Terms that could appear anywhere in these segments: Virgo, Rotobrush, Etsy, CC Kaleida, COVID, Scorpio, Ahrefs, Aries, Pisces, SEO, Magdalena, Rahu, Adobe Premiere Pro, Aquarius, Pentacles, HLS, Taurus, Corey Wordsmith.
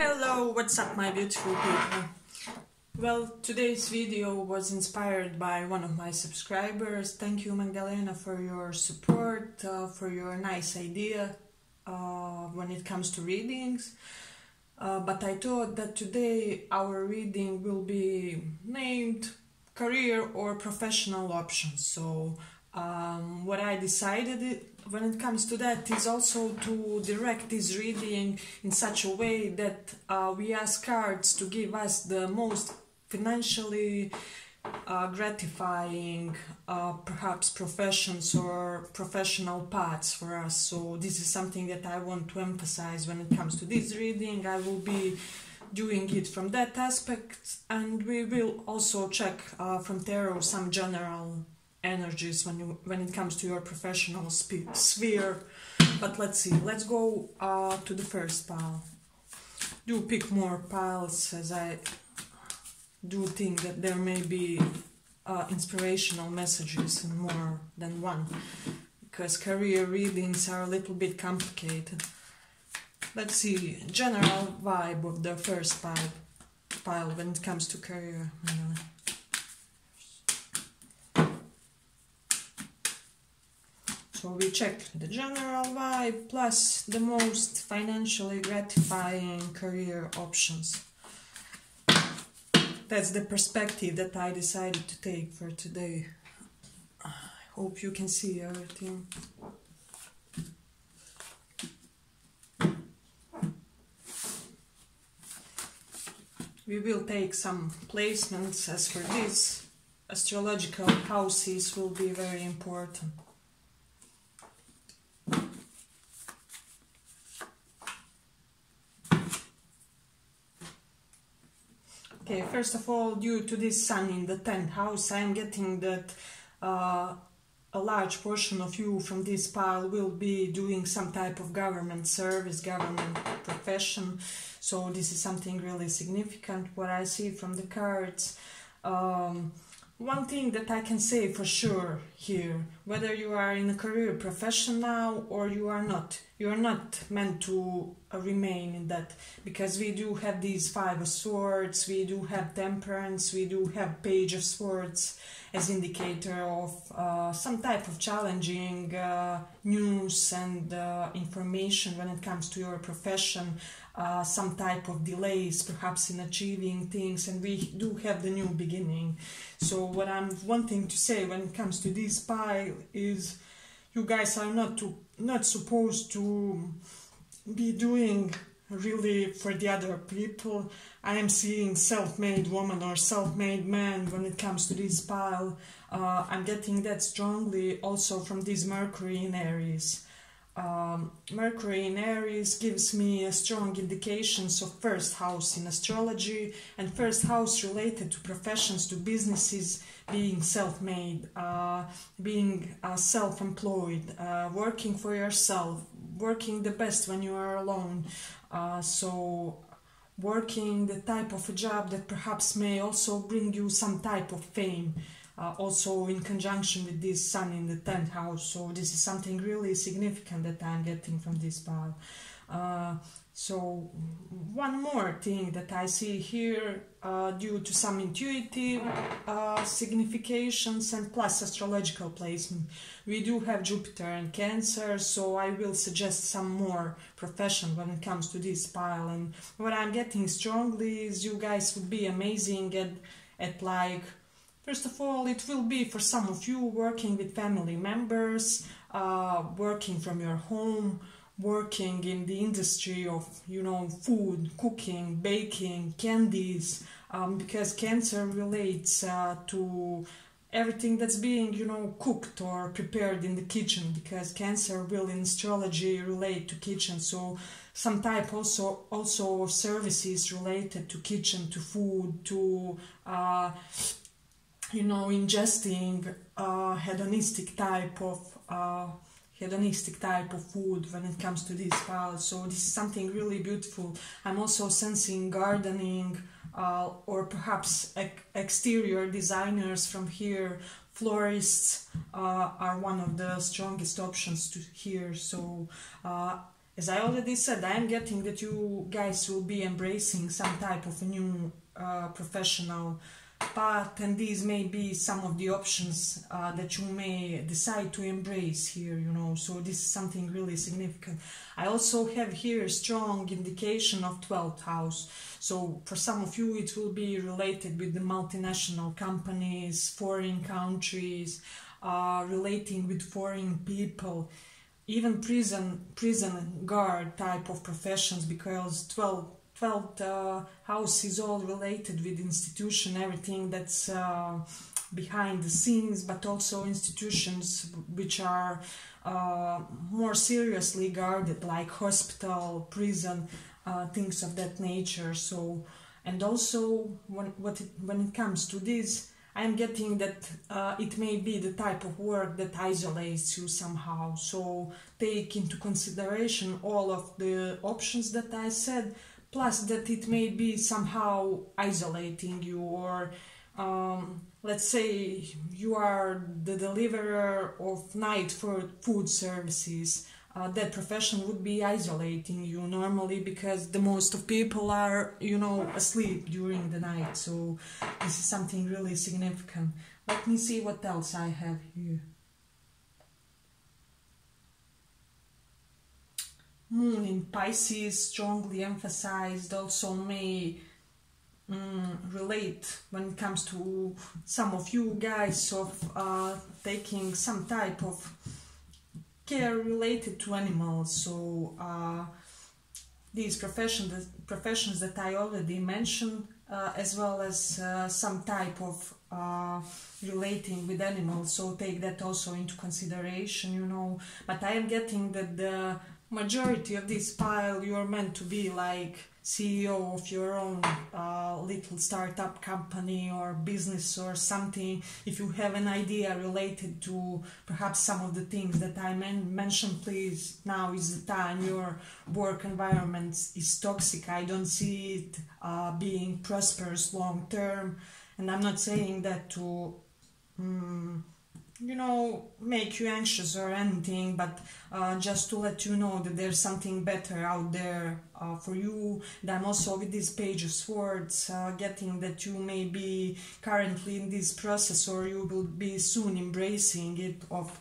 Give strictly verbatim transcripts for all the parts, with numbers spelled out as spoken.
Hello, what's up my beautiful people? Well, today's video was inspired by one of my subscribers. Thank you, Magdalena, for your support, uh, for your nice idea uh, when it comes to readings. Uh, but I thought that today our reading will be named Career or Professional Options. So um, what I decided it, when it comes to that is also to direct this reading in such a way that uh, we ask cards to give us the most financially uh, gratifying uh, perhaps professions or professional paths for us. So this is something that I want to emphasize when it comes to this reading. I will be doing it from that aspect, and we will also check uh, from tarot some general energies when you when it comes to your professional sphere. But let's see, let's go uh, to the first pile. Do pick more piles, as I do think that there may be uh, inspirational messages in more than one, because career readings are a little bit complicated. Let's see, general vibe of the first pile pile when it comes to career. Anyway. So we check the general vibe plus the most financially gratifying career options. That's the perspective that I decided to take for today. I hope you can see everything. We will take some placements, as for this, astrological houses will be very important. Okay, first of all, due to this sun in the tenth house, I am getting that uh, a large portion of you from this pile will be doing some type of government service, government profession. So this is something really significant, what I see from the cards. Um, one thing that I can say for sure here, whether you are in a career profession now or you are not, you are not meant to uh, remain in that, because we do have these five of swords, we do have temperance, we do have page of swords as indicator of uh, some type of challenging uh, news and uh, information when it comes to your profession, uh, some type of delays perhaps in achieving things, and we do have the new beginning. So what I'm wanting to say when it comes to this pile is you guys are not to not supposed to be doing really for the other people. I am seeing self-made woman or self-made man when it comes to this pile. Uh, I'm getting that strongly also from this Mercury in Aries. Um, Mercury in Aries gives me a strong indications of first house in astrology, and first house related to professions, to businesses, being self-made, uh, being uh, self-employed, uh, working for yourself, working the best when you are alone. Uh, so working the type of a job that perhaps may also bring you some type of fame. Uh, also in conjunction with this sun in the tenth house, so this is something really significant that I'm getting from this pile. Uh, so one more thing that I see here, uh, due to some intuitive uh, significations and plus astrological placement, we do have Jupiter in Cancer, so I will suggest some more profession when it comes to this pile. And what I'm getting strongly is you guys would be amazing at, at like, first of all, it will be for some of you working with family members, uh, working from your home, working in the industry of, you know, food, cooking, baking, candies, um, because Cancer relates uh, to everything that's being, you know, cooked or prepared in the kitchen, because Cancer will in astrology relate to kitchen, so some type also also of services related to kitchen, to food, to uh, you know, ingesting uh, hedonistic type of uh, hedonistic type of food when it comes to this pile. So this is something really beautiful. I'm also sensing gardening, uh, or perhaps e exterior designers from here. Florists uh, are one of the strongest options to here. So uh, As I already said, I am getting that you guys will be embracing some type of a new uh, professional path, and these may be some of the options uh, that you may decide to embrace here, you know, so this is something really significant. I also have here a strong indication of twelfth house, so for some of you it will be related with the multinational companies, foreign countries, uh, relating with foreign people. Even prison, prison guard type of professions, because twelfth uh, house is all related with institution, everything that's uh, behind the scenes, but also institutions which are uh, more seriously guarded, like hospital, prison, uh, things of that nature. So, and also when what it, when it comes to this, I'm getting that uh, it may be the type of work that isolates you somehow, so take into consideration all of the options that I said, plus that it may be somehow isolating you, or um, let's say you are the deliverer of night for food services. Uh, that profession would be isolating you normally, because the most of people are, you know, asleep during the night, so this is something really significant. Let me see what else I have here. Moon in Pisces, strongly emphasized, also may um, relate when it comes to some of you guys of uh, taking some type of care related to animals, so uh, these profession, the professions that I already mentioned, uh, as well as uh, some type of uh, relating with animals, so take that also into consideration, you know. But I am getting that the majority of this pile, you are meant to be like C E O of your own uh, little startup company or business or something. If you have an idea related to perhaps some of the things that I men mentioned, please, now is the time. Your work environment is toxic. I don't see it uh, being prosperous long term, and I'm not saying that to um, you know, make you anxious or anything, but uh, just to let you know that there's something better out there uh, for you. And I'm also with this Page of Swords uh, getting that you may be currently in this process, or you will be soon embracing it, of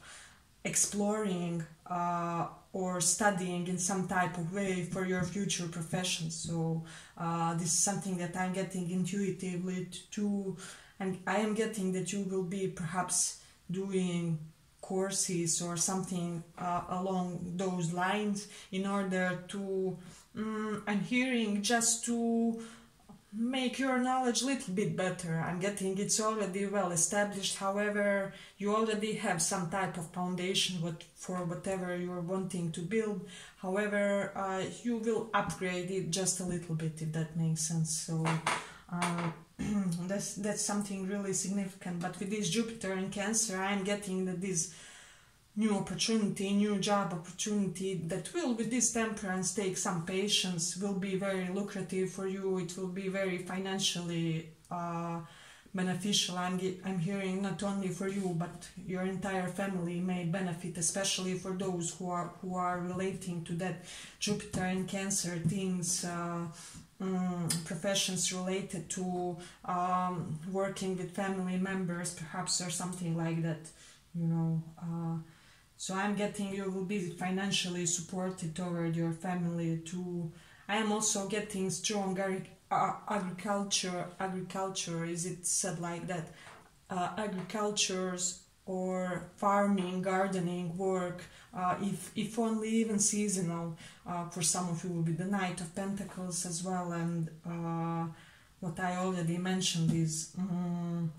exploring uh, or studying in some type of way for your future profession. So uh, this is something that I'm getting intuitively too, and I am getting that you will be perhaps doing courses or something uh, along those lines in order to, um, I'm hearing, just to make your knowledge a little bit better. I'm getting it's already well established, however, you already have some type of foundation what, for whatever you're wanting to build, however, uh, you will upgrade it just a little bit, if that makes sense. So. Uh, that's that's something really significant. But with this Jupiter in Cancer, I am getting that this new opportunity, new job opportunity that will, with this Temperance, take some patience, will be very lucrative for you. It will be very financially uh, beneficial. I'm, I'm hearing not only for you, but your entire family may benefit, especially for those who are who are relating to that Jupiter in Cancer things. Uh, Um, professions related to um, working with family members perhaps, or something like that, you know. Uh, so I'm getting you will be financially supported toward your family too. I am also getting strong agri uh, agriculture, agriculture, is it said like that, uh, agricultures or farming, gardening work, uh, if, if only even seasonal, uh, for some of you will be the Knight of Pentacles as well, and uh, what I already mentioned is um,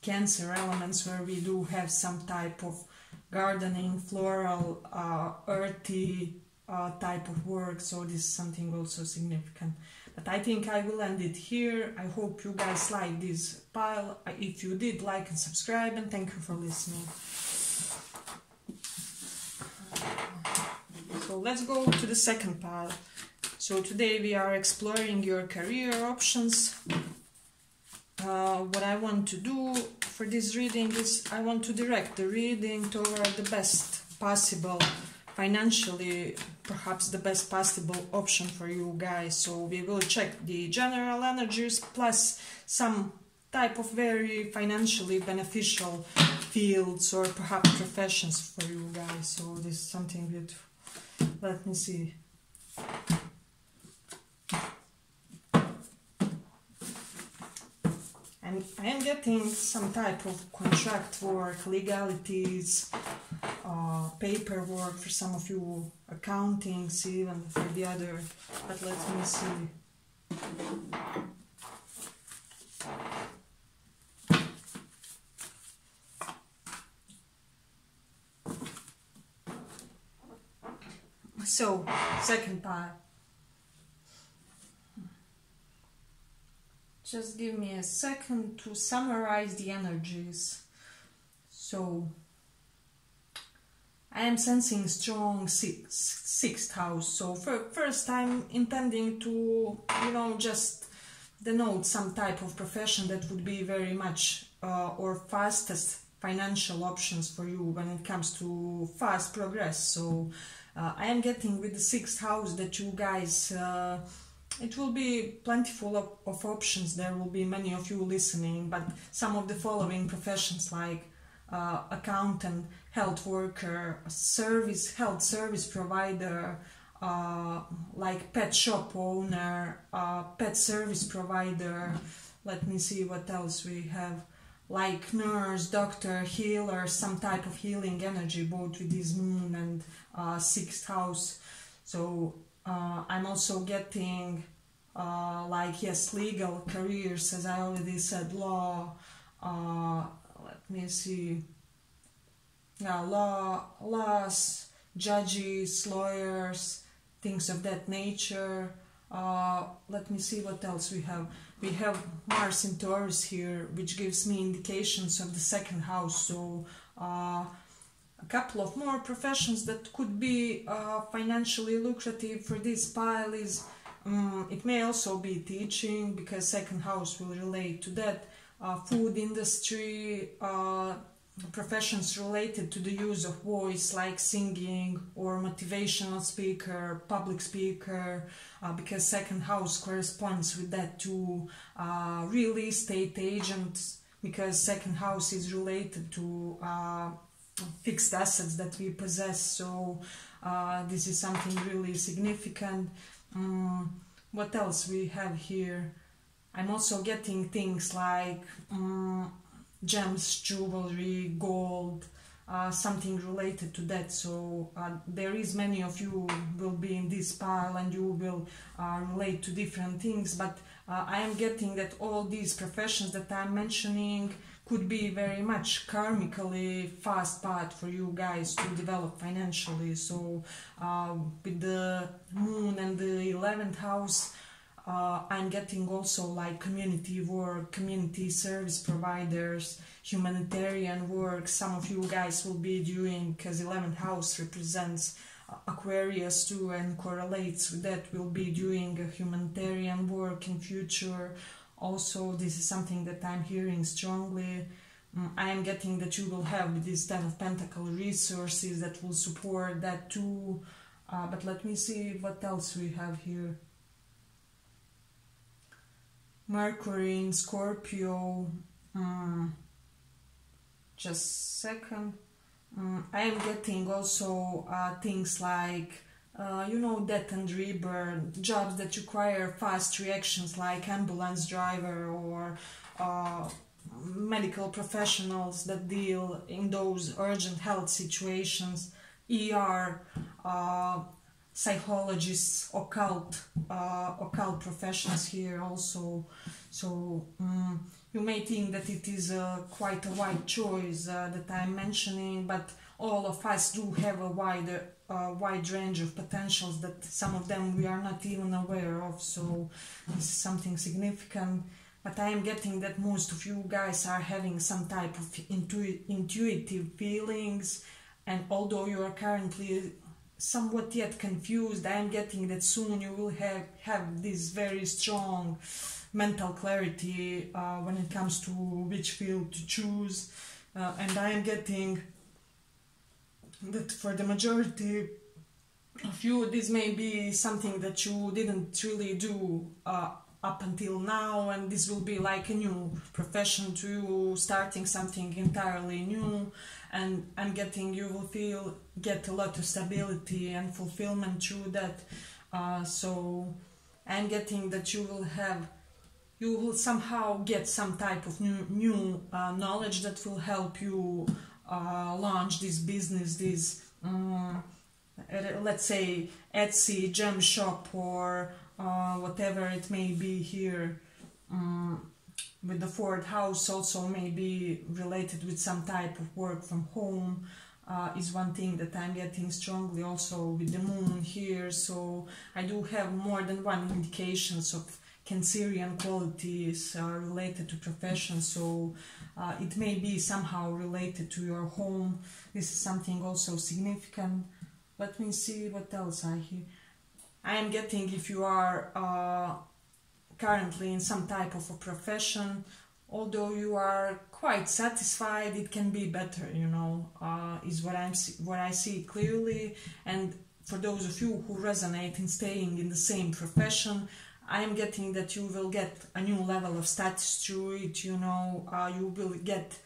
Cancer elements, where we do have some type of gardening, floral, uh, earthy uh, type of work, so this is something also significant. But I think I will end it here. I hope you guys like this pile. If you did, like and subscribe, and thank you for listening. So let's go to the second pile. So today we are exploring your career options. Uh, what I want to do for this reading is I want to direct the reading toward the best possible financially perhaps the best possible option for you guys. So we will check the general energies plus some type of very financially beneficial fields or perhaps professions for you guys. So this is something beautiful. Let me see. And I am getting some type of contract work, legalities, uh, paperwork for some of you, accountings even for the other. But let me see. So, second pile. Just give me a second to summarize the energies. So, I am sensing strong sixth, sixth house. So, for first I'm intending to, you know, just denote some type of profession that would be very much uh, or fastest financial options for you when it comes to fast progress. So, Uh, I am getting with the sixth house that you guys, uh, it will be plentiful of, of options. There will be many of you listening, but some of the following professions like uh, accountant, health worker, service, health service provider, uh, like pet shop owner, uh, pet service provider. Let me see what else we have. Like nurse, doctor, healer, some type of healing energy, both with this moon and uh, sixth house. So uh, I'm also getting uh, like, yes, legal careers, as I already said, law, uh, let me see, yeah, law, laws, judges, lawyers, things of that nature. Uh, let me see what else we have. We have Mars in Taurus here, which gives me indications of the second house. So uh, a couple of more professions that could be uh, financially lucrative for this pile is, um, it may also be teaching, because second house will relate to that, uh, food industry, uh, professions related to the use of voice, like singing or motivational speaker, public speaker, uh, because second house corresponds with that too. Uh, real estate agents, because second house is related to uh, fixed assets that we possess, so uh, this is something really significant. Um, what else we have here? I'm also getting things like um, gems, jewelry, gold, uh, something related to that. So uh, there is many of you will be in this pile and you will uh, relate to different things, but uh, I am getting that all these professions that I'm mentioning could be very much karmically fast path for you guys to develop financially. So uh, with the moon and the eleventh house, Uh, I'm getting also like community work, community service providers, humanitarian work. Some of you guys will be doing, because eleventh house represents Aquarius too and correlates with that, will be doing humanitarian work in future. Also, this is something that I'm hearing strongly. I am getting that you will have this ten of Pentacle resources that will support that too. Uh, but let me see what else we have here. Mercury in Scorpio, mm, just a second, mm, I am getting also uh, things like, uh, you know, death and rebirth, jobs that require fast reactions like ambulance driver or uh, medical professionals that deal in those urgent health situations, E R, uh, psychologists, occult, uh, occult professions here also. So um, you may think that it is uh, quite a wide choice uh, that I'm mentioning, but all of us do have a wider, uh, wide range of potentials that some of them we are not even aware of. So this is something significant. But I am getting that most of you guys are having some type of intu intuitive feelings, and although you are currently somewhat yet confused, I am getting that soon you will have, have this very strong mental clarity uh, when it comes to which field to choose. Uh, and I am getting that for the majority of you. This may be something that you didn't really do uh, up until now, and this will be like a new profession to you, starting something entirely new, and I'm getting you will feel get a lot of stability and fulfillment through that. Uh, so I'm getting that you will have you will somehow get some type of new, new uh, knowledge that will help you uh, launch this business, this um, let's say Etsy gem shop or uh, whatever it may be here. Um, with the fourth house also may be related with some type of work from home. Uh, is one thing that I'm getting strongly also with the moon here, so I do have more than one indications of Cancerian qualities are related to profession, so uh, it may be somehow related to your home. This is something also significant. Let me see what else I hear. I am getting if you are uh, currently in some type of a profession, although you are quite satisfied, it can be better, you know, uh, is what I'm what I see clearly. And for those of you who resonate in staying in the same profession, I am getting that you will get a new level of status through it, you know, uh, you will get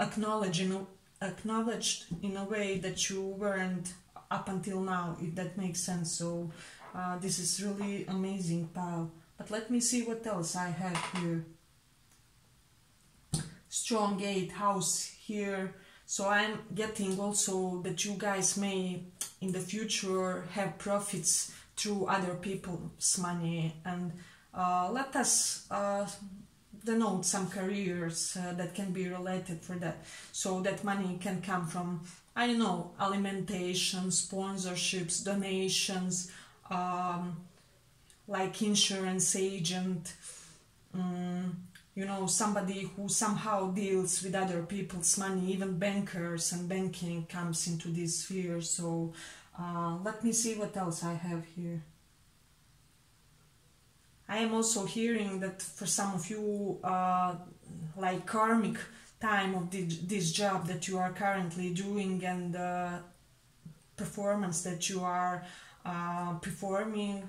acknowledged, you know, acknowledged in a way that you weren't up until now, if that makes sense. So uh, this is really amazing, pal. But let me see what else I have here. Strong eighth house here, so I'm getting also that you guys may in the future have profits through other people's money, and uh, let us uh, denote some careers uh, that can be related for that, so that money can come from, I don't know, alimentation, sponsorships, donations, um, like insurance agent, um, you know, somebody who somehow deals with other people's money. Even bankers and banking comes into this sphere. So uh, let me see what else I have here. I am also hearing that for some of you, uh, like karmic time of the, this job that you are currently doing and the performance that you are uh, performing,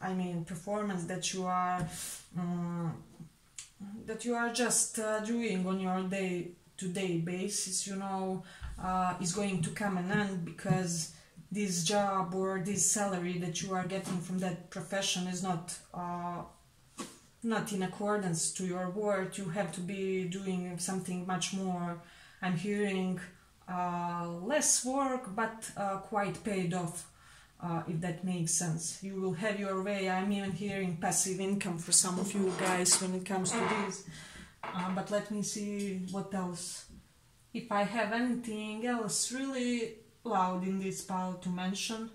I mean performance that you are um, that you are just uh, doing on your day-to-day basis, you know, uh, is going to come an end, because this job or this salary that you are getting from that profession is not uh, not in accordance to your work. You have to be doing something much more. I'm hearing uh, less work, but uh, quite paid off. Uh, if that makes sense, you will have your way. I'm even hearing passive income for some of you guys when it comes to this. Uh, but let me see what else. If I have anything else really loud in this pile to mention.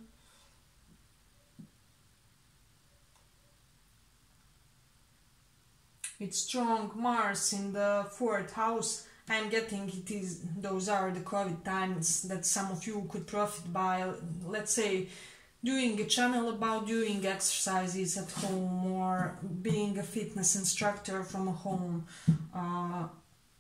It's strong Mars in the fourth house. I'm getting it is those are the COVID times that some of you could profit by, let's say, doing a channel about doing exercises at home or being a fitness instructor from home, uh,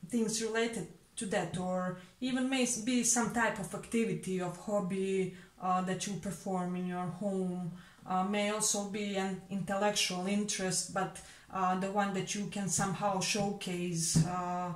things related to that, or even may be some type of activity of hobby uh, that you perform in your home. Uh, may also be an intellectual interest, but uh, the one that you can somehow showcase uh,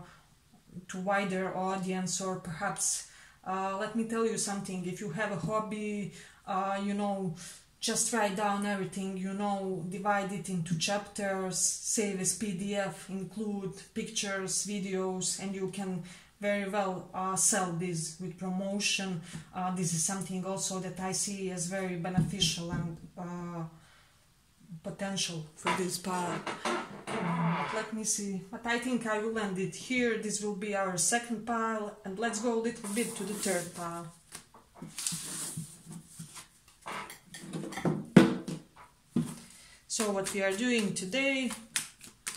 to wider audience, or perhaps uh, let me tell you something. If you have a hobby, Uh, you know, just write down everything, you know, divide it into chapters, save as P D F, include pictures, videos, and you can very well uh, sell this with promotion. Uh, this is something also that I see as very beneficial and uh, potential for this part. But let me see, but I think I will end it here. This will be our second pile, and let's go a little bit to the third pile. So what we are doing today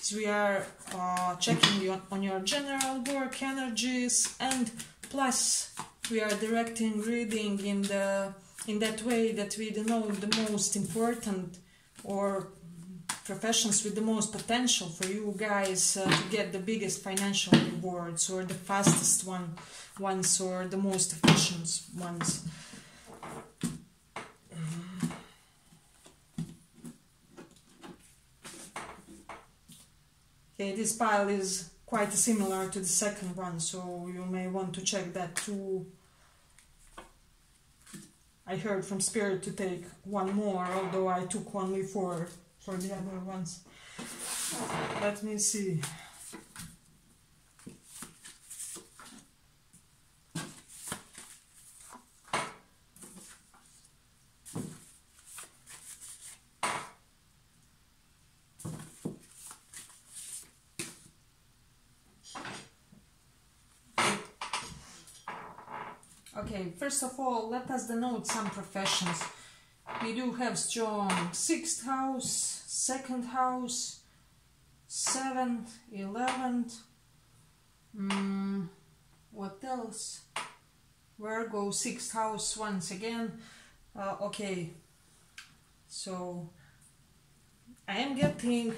is we are uh, checking you on your general work energies, and plus we are directing reading in the in that way that we denote the most important or professions with the most potential for you guys uh, to get the biggest financial rewards, or the fastest one ones, or the most efficient ones. Okay, this pile is quite similar to the second one, so you may want to check that too. I heard from Spirit to take one more, although I took only four for the other ones. Let me see. Okay, first of all, let us denote some professions. We do have strong sixth house, second house, seventh, eleventh, mm, what else? Virgo, sixth house once again. Uh, okay, so I am getting,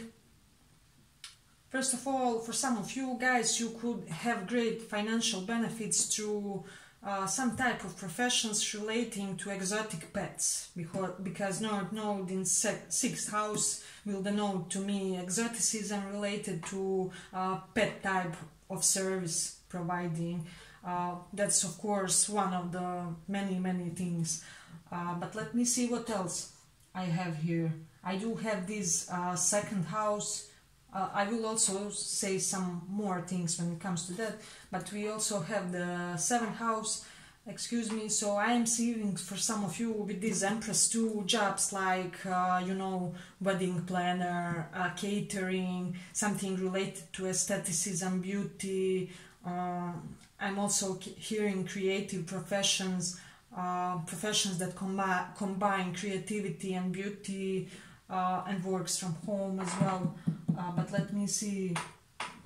first of all, for some of you guys, you could have great financial benefits through Uh, some type of professions relating to exotic pets, because, because North Node in sixth house will denote to me exoticism related to uh, pet type of service providing. Uh, that's of course one of the many many things. Uh, but let me see what else I have here. I do have this uh, second house. Uh, I will also say some more things when it comes to that, but we also have the seventh house, excuse me, so I am seeing for some of you with this Empress too, jobs like, uh, you know, wedding planner, uh, catering, something related to aestheticism, beauty. Uh, I'm also hearing creative professions, uh, professions that combi combine creativity and beauty, uh, and works from home as well. Uh, but let me see,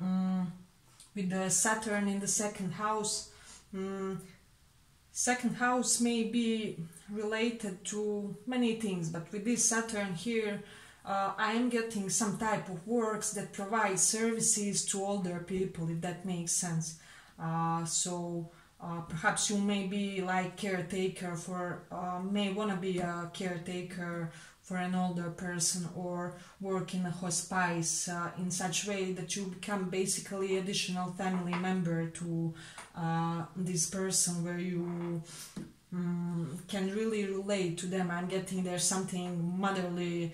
um, with the Saturn in the second house, um, second house may be related to many things, but with this Saturn here, uh, I am getting some type of works that provide services to older people, if that makes sense. Uh, so uh, perhaps you may be like caretaker for, uh, may want to be a caretaker for an older person, or work in a hospice uh, in such way that you become basically additional family member to uh, this person, where you um, can really relate to them. I'm getting there's something motherly,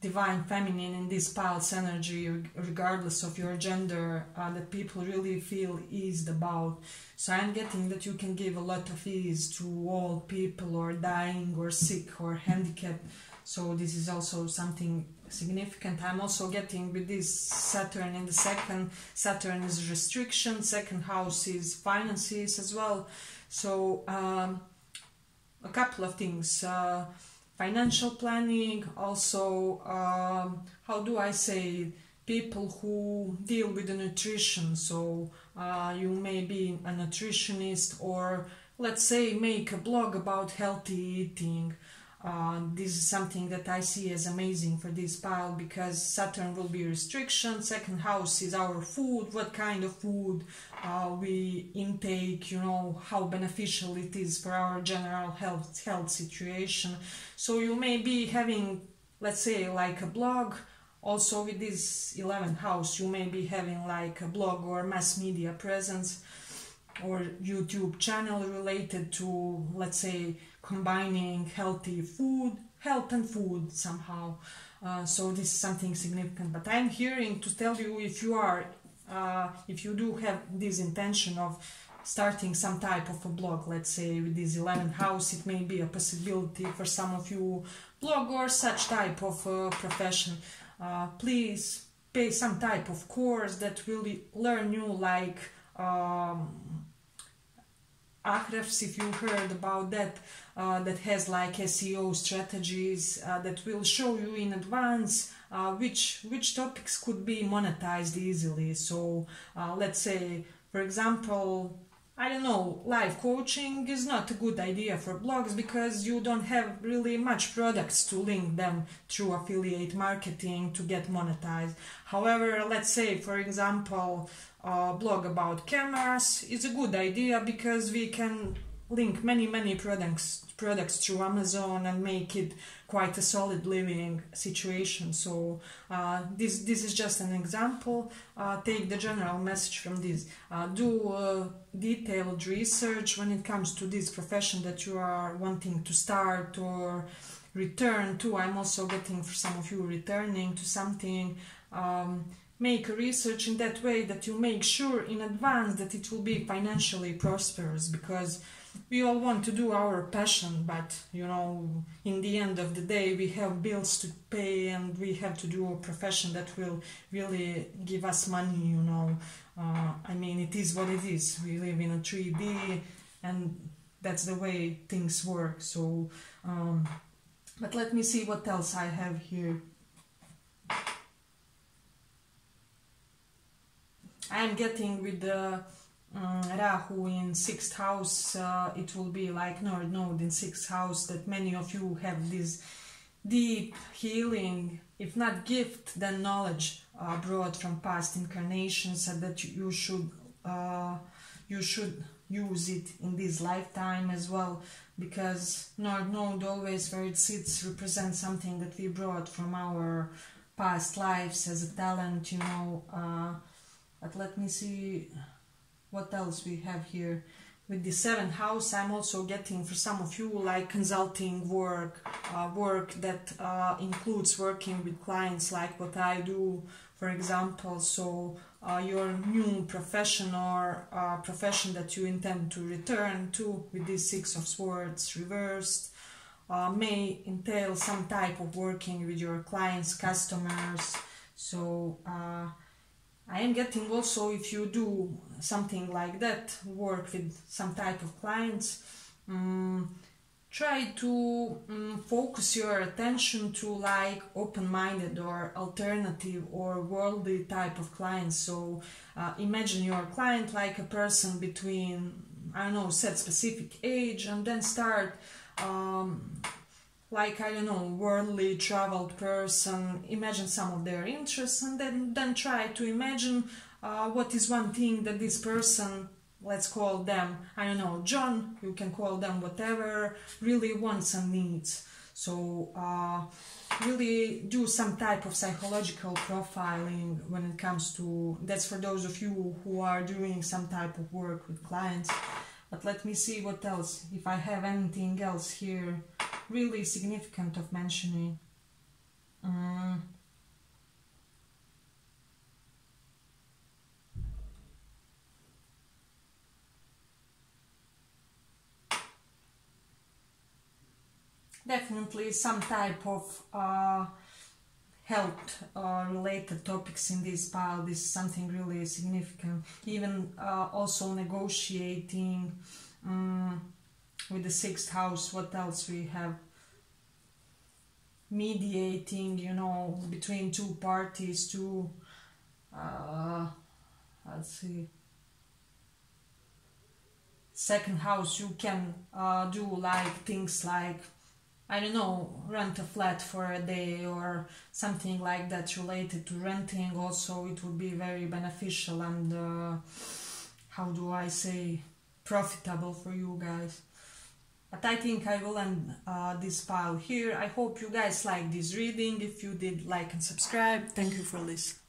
divine feminine in this pulse energy, regardless of your gender, uh, that people really feel eased about. So I'm getting that you can give a lot of ease to all people, or dying, or sick, or handicapped. So this is also something significant. I'm also getting with this Saturn in the second, Saturn is restriction, second house is finances as well. So um, a couple of things, uh, financial planning, also, um, how do I say, people who deal with the nutrition. So uh, you may be a nutritionist, or let's say make a blog about healthy eating. Uh, this is something that I see as amazing for this pile, because Saturn will be restriction, second house is our food, what kind of food uh, we intake, you know, how beneficial it is for our general health, health situation. So you may be having, let's say, like a blog. Also with this eleventh house, you may be having like a blog or mass media presence, or YouTube channel related to, let's say, combining healthy food, health and food somehow. Uh, so this is something significant. But I'm hearing to tell you, if you are, uh, if you do have this intention of starting some type of a blog, let's say with this eleventh house, it may be a possibility for some of you, blog or such type of uh, profession. Uh, please pay some type of course that will learn you like Um, Ahrefs, if you heard about that, uh, that has like S E O strategies uh, that will show you in advance uh, which which topics could be monetized easily. So uh, let's say, for example, I don't know, life coaching is not a good idea for blogs, because you don't have really much products to link them through affiliate marketing to get monetized. However, let's say, for example, a blog about cameras is a good idea, because we can link many, many products products through Amazon and make it quite a solid living situation. So uh, this this is just an example. Uh, take the general message from this. Uh, do uh, detailed research when it comes to this profession that you are wanting to start or return to. I'm also getting for some of you returning to something. Um, make research in that way that you make sure in advance that it will be financially prosperous, because we all want to do our passion, but you know, in the end of the day we have bills to pay and we have to do a profession that will really give us money, you know. uh, I mean, it is what it is. We live in a three D and that's the way things work. So um, but let me see what else I have here. I'm getting with the um, Rahu in sixth house, uh, it will be like North Node in sixth house, that many of you have this deep healing, if not gift, then knowledge uh, brought from past incarnations, and that you should, uh, you should use it in this lifetime as well, because North Node always where it sits represents something that we brought from our past lives as a talent, you know. Uh, But let me see what else we have here. With the seventh house, I'm also getting for some of you like consulting work, uh, work that uh, includes working with clients, like what I do, for example. So uh, your new profession or uh, profession that you intend to return to, with this Six of Swords reversed, uh, may entail some type of working with your clients, customers. So Uh, I am getting also, if you do something like that, work with some type of clients, um, try to um, focus your attention to like open-minded or alternative or worldly type of clients. So uh, imagine your client like a person between, I don't know, set specific age, and then start um, like, I don't know, worldly, traveled person, imagine some of their interests, and then, then try to imagine uh, what is one thing that this person, let's call them, I don't know, John, you can call them whatever, really wants and needs. So uh, really do some type of psychological profiling when it comes to, that's for those of you who are doing some type of work with clients. But let me see what else, if I have anything else here really significant of mentioning. Um, definitely some type of uh, health uh, related topics in this pile. This is something really significant. Even uh, also negotiating. Um, With the sixth house, what else we have? Mediating, you know, between two parties, two, uh, let's see, second house, you can uh, do like things like, I don't know, rent a flat for a day or something like that related to renting. Also, it would be very beneficial and, uh, how do I say, profitable for you guys. But I think I will end uh, this pile here. I hope you guys liked this reading. If you did, like and subscribe. Thank you for listening.